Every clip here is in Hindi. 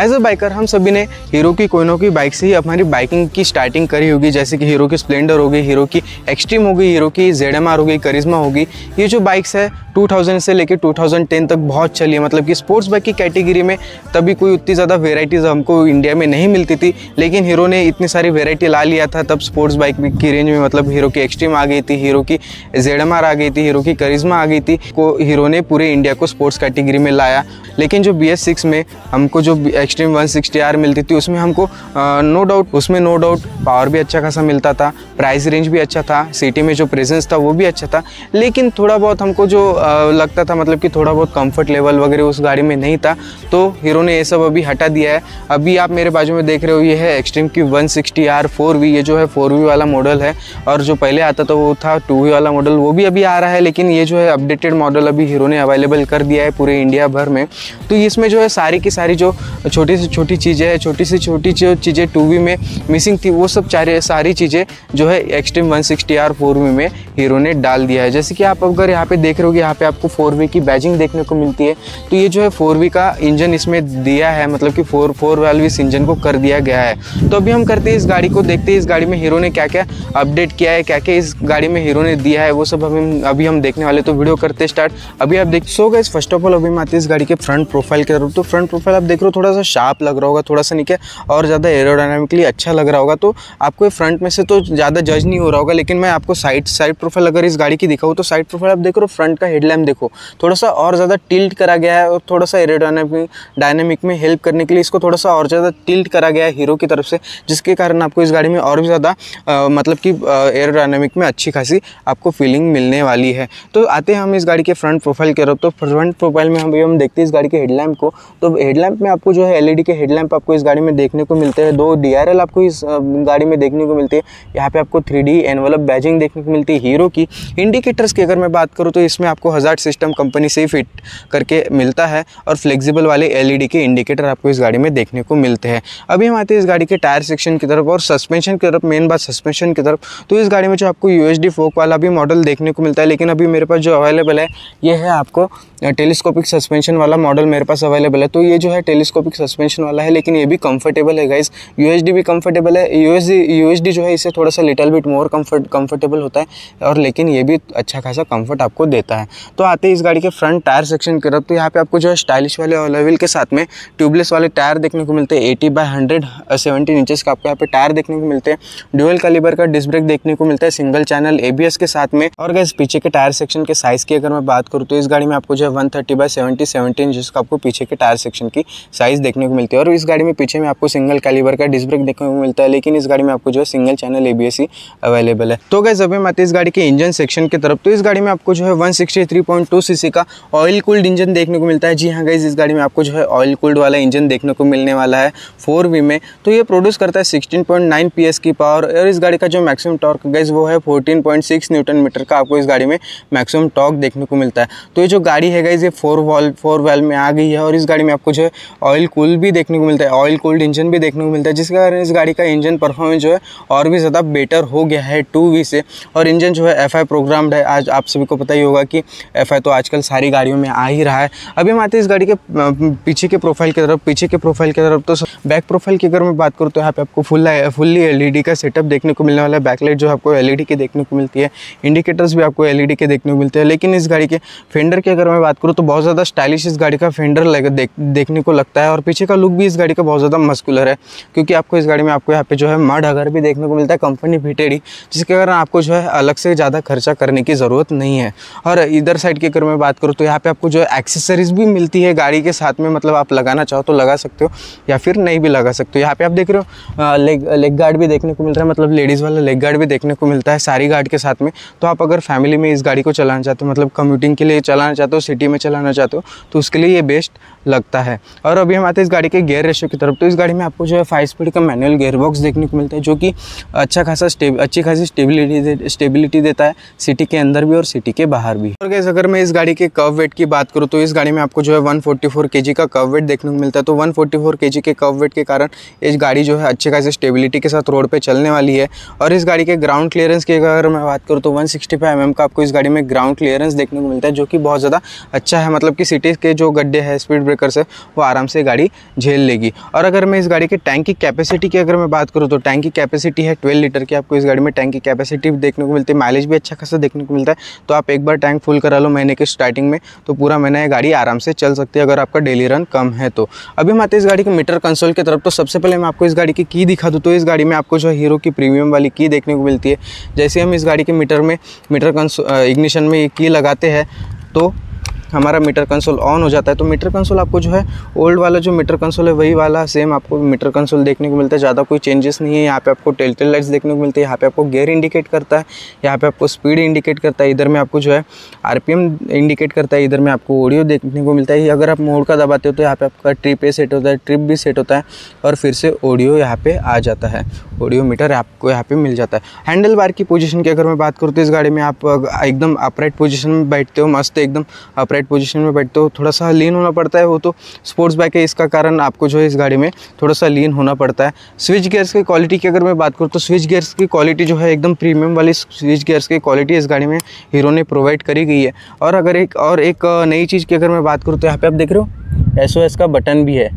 एज अ बाइकर हम सभी ने हीरो की कोई ना कोई बाइक से ही हमारी बाइकिंग की स्टार्टिंग करी होगी, जैसे कि हीरो की स्प्लेंडर होगी, हीरो की एक्सट्रीम होगी, हीरो की जेडएमआर होगी, करिश्मा होगी। ये जो बाइक्स है 2000 से लेकर 2010 तक बहुत चली है, मतलब कि स्पोर्ट्स बाइक की कैटेगरी में तभी कोई उतनी ज़्यादा वेराइटीज़ हमको इंडिया में नहीं मिलती थी, लेकिन हीरो ने इतनी सारी वेराइटी ला लिया था तब स्पोर्ट्स बाइक की रेंज में। मतलब हीरो की एक्सट्रीम आ गई थी, हीरो की जेडएमआर आ गई थी, हीरो की करिश्मा आ गई थी। हीरो ने पूरे इंडिया को स्पोर्ट्स कैटेगरी में लाया। लेकिन जो BS6 में हमको जो एक्सट्रीम 160R मिलती थी उसमें हमको नो डाउट पावर भी अच्छा खासा मिलता था, प्राइस रेंज भी अच्छा था, सिटी में जो प्रेजेंस था वो भी अच्छा था, लेकिन थोड़ा बहुत हमको जो लगता था मतलब कि थोड़ा बहुत कंफर्ट लेवल वगैरह उस गाड़ी में नहीं था, तो हीरो ने ये सब अभी हटा दिया है। अभी आप मेरे बाजू में देख रहे हो ये है एक्सट्रीम की 160R 4V, ये जो है 4V वाला मॉडल है, और जो पहले आता था वो था 2V वाला मॉडल, वो भी अभी आ रहा है, लेकिन ये जो है अपडेटेड मॉडल अभी हीरो ने अवेलेबल कर दिया है पूरे इंडिया भर में। तो इसमें जो है सारी की सारी जो छोटी से छोटी चीज़ें हैं, छोटी से छोटी जो चीज़ें 2V में मिसिंग थी वो सब सारी चीज़ें जो है एक्सट्रीम 160R 4V में हीरो ने डाल दिया है। जैसे कि आप अगर यहाँ पे देख रहे हो कि यहाँ पे आपको 4V की बैजिंग देखने को मिलती है, तो ये जो है 4V का इंजन इसमें दिया है, मतलब कि 4 वाल्व इस इंजन को कर दिया गया है। तो अभी हम करते हैं इस गाड़ी को, देखते हैं इस गाड़ी में हीरो ने क्या क्या अपडेट किया है, क्या क्या इस गाड़ी में हीरो ने दिया है, वो सब अभी हम देखने वाले। तो वीडियो करते स्टार्ट। अभी आप देख so guys, first of all अभी मैं आते इस गाड़ी के फ्रंट प्रोफाइल की तरफ। तो फ्रंट प्रोफाइल आप देख रहे हो थोड़ा सा शार्प लग रहा होगा, थोड़ा सा नीचे और ज़्यादा एरोडायनामिकली अच्छा लग रहा होगा, तो आपको फ्रंट में से तो ज़्यादा जज नहीं हो रहा होगा। लेकिन मैं आपको साइड प्रोफाइल अगर इस गाड़ी की दिखाऊँ तो साइड प्रोफाइल आप देख रहे हो, फ्रंट का हेडलैम्प देखो थोड़ा सा और ज़्यादा टिल्ट करा गया है, और थोड़ा सा एरोडायनामिक में हेल्प करने के लिए इसको थोड़ा सा और ज़्यादा टिल्ट करा गया है हीरो की तरफ से, जिसके कारण आपको इस गाड़ी में और भी ज़्यादा मतलब कि एरोडायनामिक में अच्छी खासी आपको फीलिंग मिलने वाली है। तो आते हैं हम इस गाड़ी के फ्रंट प्रोफाइल की तरफ। तो फ्रंट प्रोफाइल में हम देखते हैं इस गाड़ी के हेडलैम्प को। तो हेडलैम्प में आपको जो है LED के हेडलैम्प आपको इस गाड़ी में देखने को मिलते हैं, 2 DRL आपको इस गाड़ी में देखने को मिलती है। यहाँ पे आपको 3D एनवलप बैजिंग देखने को मिलती है हीरो की। इंडिकेटर्स की अगर मैं बात करूँ तो इसमें आपको हजार्ड सिस्टम कंपनी से फिट करके मिलता है, और फ्लेक्सिबल वाले LED के इंडिकेटर आपको इस गाड़ी में देखने को मिलते हैं। अभी हम आते हैं इस गाड़ी के टायर सेक्शन की तरफ और सस्पेंशन की तरफ, मेन बात सस्पेंशन की तरफ। तो इस गाड़ी में जो आपको UHD फोक वाला भी मॉडल देखने को मिलता है, लेकिन अभी मेरे पास जो अवेलेबल है ये है आपको टेलीस्कोपिक सस्पेंशन वाला मॉडल मेरे पास अवेलेबल है। तो ये जो है टेलीस्कोपिक सस्पेंशन वाला है, लेकिन ये भी कंफर्टेबल है गाइस, UHD भी कंफर्टेबल है। UHD जो है इससे थोड़ा सा लिटिल बिट मोर कंफर्टेबल होता है, और लेकिन ये भी अच्छा खासा कंफर्ट आपको देता है। तो आते हैं इस गाड़ी के फ्रंट टायर सेक्शन की तरफ। तो यहाँ पे आपको जो है स्टाइलिश वाले अलॉय के साथ में ट्यूबलेस वाले टायर देखने को मिलते हैं, 80/117 इंचेस का आपको यहाँ पे टायर देखने को मिलते हैं। ड्यूअल कैलिबर का डिस्क ब्रेक देखने को मिलता है, सिंगल चैनल ABS के साथ में। और गाइस पीछे के टायर सेक्शन के साइज़ की अगर मैं बात करूँ तो इस गाड़ी में आपको जो 130/70 जिसका आपको पीछे के टायर सेक्शन की साइज़ देखने को मिलती है। और इस गाड़ी में पीछे में आपको सिंगल कैलिबर का डिस्क ब्रेक देखने को मिलता है, लेकिन इस गाड़ी में आपको जो है सिंगल चैनल ABS ही अवेलेबल है। तो गाइस अभी हम आते हैं इस गाड़ी के इंजन सेक्शन की तरफ। तो इस गाड़ी में आपको जो है 163.2 सीसी का ऑयल कूल्ड इंजन देखने को मिलता है। जी हाँ गाइस, इस गाड़ी में आपको जो है ऑयल कूल्ड वाला इंजन देखने को मिलने वाला है 4V में। तो ये प्रोड्यूस करता है 16.9 PS की पावर, और इस गाड़ी का जो मैक्सिमम टॉर्क गाइस वो है 14.6 Nm का आपको इस गाड़ी में मैक्सिमम टॉर्क देखने को मिलता है। तो ये जो गाड़ी है गाइस ये 4 वाल्व में आ गई है, और इस गाड़ी में आपको जो है ऑयल कूल भी देखने को मिलता है, ऑयल कूल्ड इंजन भी देखने को मिलता है, जिसके कारण इस गाड़ी का इंजन परफॉर्मेंस जो है और भी ज़्यादा बेटर हो गया है 2V से। और इंजन जो है FI प्रोग्राम्ड है। आज आप सभी को पता ही होगा कि FI तो आजकल सारी गाड़ियों में आ ही रहा है। अभी हम आते हैं इस गाड़ी के पीछे के प्रोफाइल की तरफ। तो बैक प्रोफाइल की अगर मैं बात करूँ तो यहाँ पे आपको फुल्ली LED का सेटअप देखने को मिलने वाला है। बैकलाइट जो आपको LED के देखने को मिलती है, इंडिकेटर्स भी आपको LED के देखने को मिलते हैं। लेकिन इस गाड़ी के फेंडर की अगर मैं बात करूँ तो बहुत ज़्यादा स्टाइलिश इस गाड़ी का फेंडर देखने को लगता है, और पीछे का लुक भी इस गाड़ी का बहुत ज़्यादा मस्कुलर है, क्योंकि आपको इस गाड़ी में आपको यहाँ पे जो है मड अगर भी देखने को मिलता है कंपनी फिटेड ही, जिसके कारण आपको जो है अलग से ज़्यादा खर्चा करने की ज़रूरत नहीं है। और इधर साइड की अगर मैं बात करूँ तो यहाँ पे आपको जो है एक्सेसरीज भी मिलती है गाड़ी के साथ में, मतलब आप लगाना चाहो तो लगा सकते हो या फिर नहीं भी लगा सकते हो। यहाँ पे आप देख रहे हो लेग गार्ड भी देखने को मिल रहा है, मतलब लेडीज़ वाला लेग गार्ड भी देखने को मिलता है सारी गार्ड के साथ में। तो आप अगर फैमिली में इस गाड़ी को चलाना चाहते हो, मतलब कम्यूटिंग के लिए चलाना चाहते हो, सिटी में चलाना चाहते हो, तो उसके लिए ये बेस्ट लगता है। और अभी हम आते हैं इस गाड़ी के गियर रेशियो की तरफ। तो इस गाड़ी में आपको जो है 5 स्पीड का मैनुअल गियर बॉक्स देखने को मिलता है, जो कि अच्छी खासी स्टेबिलिटी देता है सिटी के अंदर भी और सिटी के बाहर भी। और गाइस अगर मैं इस गाड़ी के कर्व वेट की बात करूँ तो इस गाड़ी में आपको जो है 144 kg का कर्व वेट देखने को मिलता है। तो 144 kg के कर्व वेट के कारण इस गाड़ी जो है अच्छी खासी स्टेबिलिटी के साथ रोड पर चलने वाली है। और इस गाड़ी के ग्राउंड क्लियरेंस की अगर मैं बात करूँ तो 165 mm का आपको इस गाड़ी में ग्राउंड क्लियरेंस देखने को मिलता है, जो कि बहुत ज़्यादा अच्छा है, मतलब कि सिटी के जो गड्ढे है, स्पीड ब्रेकर से, वो आराम से गाड़ी झेल लेगी। और अगर मैं इस गाड़ी के टैंक की कैपेसिटी की अगर मैं बात करूँ तो टैंक की कैपेसिटी है 12 लीटर की। आपको इस गाड़ी में टैंक की कैपेसिटी देखने को मिलती है, माइलेज भी अच्छा खासा देखने को मिलता है। तो आप एक बार टैंक फुल करा लो महीने के स्टार्टिंग में तो पूरा महीना ये गाड़ी आराम से चल सकती है, अगर आपका डेली रन कम है तो। अभी हम आते हैं इस गाड़ी के मीटर कंसोल की तरफ। तो सबसे पहले मैं आपको इस गाड़ी की की दिखा दूँ तो इस गाड़ी में आपको जो हीरो की प्रीमियम वाली की देखने को मिलती है। जैसे हम इस गाड़ी के मीटर कंसोल इग्निशन में ये की लगाते हैं तो हमारा मीटर कंसोल ऑन हो जाता है। तो मीटर कंसोल आपको जो है ओल्ड वाला जो मीटर कंसोल है वही वाला सेम आपको मीटर कंसोल देखने को मिलता है, ज़्यादा कोई चेंजेस नहीं है। यहाँ पे आपको टेल टेल लाइट्स देखने को मिलती है, यहाँ पे आपको गियर इंडिकेट करता है, यहाँ पे आपको स्पीड इंडिकेट करता है, इधर में आपको जो है आरपीएम इंडिकेट करता है, इधर में आपको ऑडियो देखने को मिलता है। अगर आप मोड़ का दबाते हो तो यहाँ पर आपका ट्रिप ए सेट होता है, ट्रिप भी सेट होता है और फिर से ऑडियो यहाँ पर आ जाता है, ऑडियो मीटर आपको यहाँ पर मिल जाता है। हैंडल बार की पोजीशन की अगर मैं बात करूँ तो इस गाड़ी में आप एकदम अपराइट पोजीशन में बैठते हो, मस्त एकदम अपराइट पोजीशन में बैठते हो। थोड़ा सा लीन होना पड़ता है, वो तो स्पोर्ट्स बाइक है, इसका कारण आपको जो है इस गाड़ी में थोड़ा सा लीन होना पड़ता है। स्विच गियर्स की क्वालिटी की अगर मैं बात करूँ तो स्विच गियर्स की क्वालिटी जो है एकदम प्रीमियम वाली स्विच गियर्स की क्वालिटी इस गाड़ी में हीरो ने प्रोवाइड करी गई है। और अगर एक नई चीज़ की अगर मैं बात करूँ तो यहाँ पर आप देख रहे हो SOS का बटन भी है।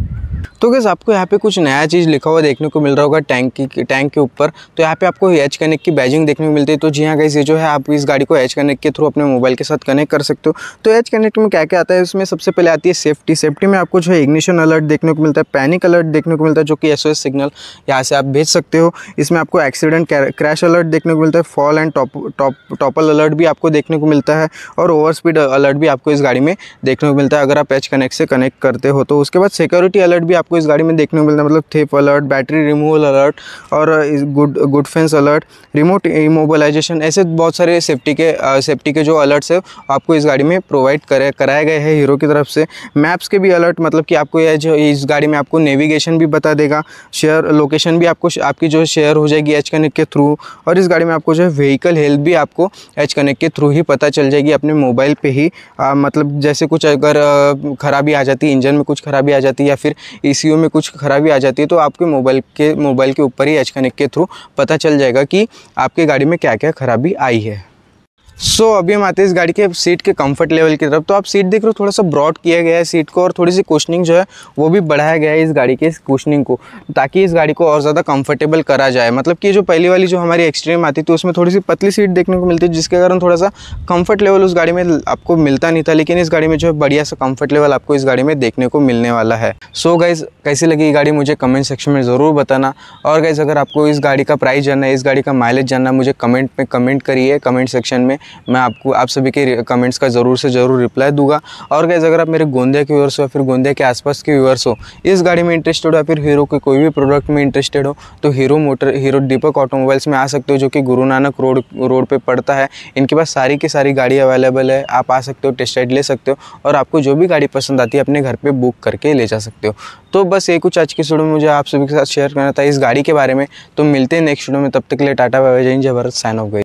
तो गाइस आपको यहाँ पे कुछ नया चीज़ लिखा हुआ देखने को मिल रहा होगा टैंक के ऊपर। तो यहाँ पे आपको H-Connect की बैजिंग देखने को मिलती है। तो जी हाँ गाइस, ये जो है आप इस गाड़ी को H-Connect के थ्रू अपने मोबाइल के साथ कनेक्ट कर सकते हो। तो H-Connect में क्या क्या आता है, इसमें सबसे पहले आती है सेफ्टी में आपको जो है इग्निशन अलर्ट देखने को मिलता है, पैनिक अलर्ट देखने को मिलता है जो कि SOS सिग्नल यहाँ से आप भेज सकते हो। इसमें आपको एक्सीडेंट क्रैश अलर्ट देखने को मिलता है, फॉल एंड टॉपल अलर्ट भी आपको देखने को मिलता है और ओवर स्पीड अलर्ट भी आपको इस गाड़ी में देखने को मिलता है अगर आप H-Connect से कनेक्ट करते हो तो। उसके बाद सिक्योरिटी अलर्ट भी आपको इस गाड़ी में देखने को मिलता है, मतलब theft alert, battery removal alert और good fence alert, remote immobilisation, ऐसे बहुत सारे सेफ्टी के जो अलर्ट्स है आपको इस गाड़ी में प्रोवाइड कराए गए हैं हीरो की तरफ से। मैप्स के भी अलर्ट, मतलब कि आपको इस गाड़ी में आपको नेविगेशन भी बता देगा, शेयर लोकेशन भी आपको आपकी जो शेयर हो जाएगी H-Connect के थ्रू। और इस गाड़ी में आपको जो है व्हीकल हेल्थ भी आपको H-Connect के थ्रू ही पता चल जाएगी अपने मोबाइल पर ही। मतलब जैसे कुछ अगर खराबी आ जाती है, इंजन में कुछ खराबी आ जाती है या फिर ECU में कुछ खराबी आ जाती है तो आपके मोबाइल के ऊपर ही H-Connect के थ्रू पता चल जाएगा कि आपके गाड़ी में क्या क्या खराबी आई है। सो अभी हम आते हैं इस गाड़ी के सीट के कंफर्ट लेवल की तरफ। तो आप सीट देख रहे हो, थोड़ा सा ब्रॉड किया गया है सीट को और थोड़ी सी कुशनिंग जो है वो भी बढ़ाया गया है इस गाड़ी के कुशनिंग को, ताकि इस गाड़ी को और ज़्यादा कंफर्टेबल करा जाए। मतलब कि जो पहली वाली जो हमारी एक्सट्रीम आती थी तो उसमें थोड़ी सी पतली सीट देखने को मिलती है जिसके कारण थोड़ा सा कम्फर्ट लेवल उस गाड़ी में आपको मिलता नहीं था, लेकिन इस गाड़ी में जो है बढ़िया सा कम्फर्ट लेवल आपको इस गाड़ी में देखने को मिलने वाला है। सो गाइज़ कैसी लगी ये गाड़ी मुझे कमेंट सेक्शन में ज़रूर बताना। और गाइज़ अगर आपको इस गाड़ी का प्राइस जानना है, इस गाड़ी का माइलेज जानना है, मुझे कमेंट में कमेंट करिए, कमेंट सेक्शन में मैं आपको आप सभी के कमेंट्स का ज़रूर से ज़रूर रिप्लाई दूंगा। और गाइस अगर आप मेरे गोंदिया के व्यूअर्स हो या फिर गोंदिया के आसपास के व्यूअर्स हो, इस गाड़ी में इंटरेस्टेड हो या फिर हीरो के कोई भी प्रोडक्ट में इंटरेस्टेड हो तो हीरो दीपक ऑटोमोबाइल्स में आ सकते हो जो कि गुरु नानक रोड पर पड़ता है। इनके पास सारी की सारी गाड़ी अवेलेबल है, आप आ सकते हो, टेस्ट राइड ले सकते हो और आपको जो भी गाड़ी पसंद आती है अपने घर पर बुक करके ले जा सकते हो। तो बस ये कुछ आज की वीडियो में मुझे आप सभी के साथ शेयर करना था इस गाड़ी के बारे में। तो मिलते हैं नेक्स्ट वीडियो में, तब तक के लिए टाटा बाय बाय, जय हिंद, जय भारत, साइन ऑफ।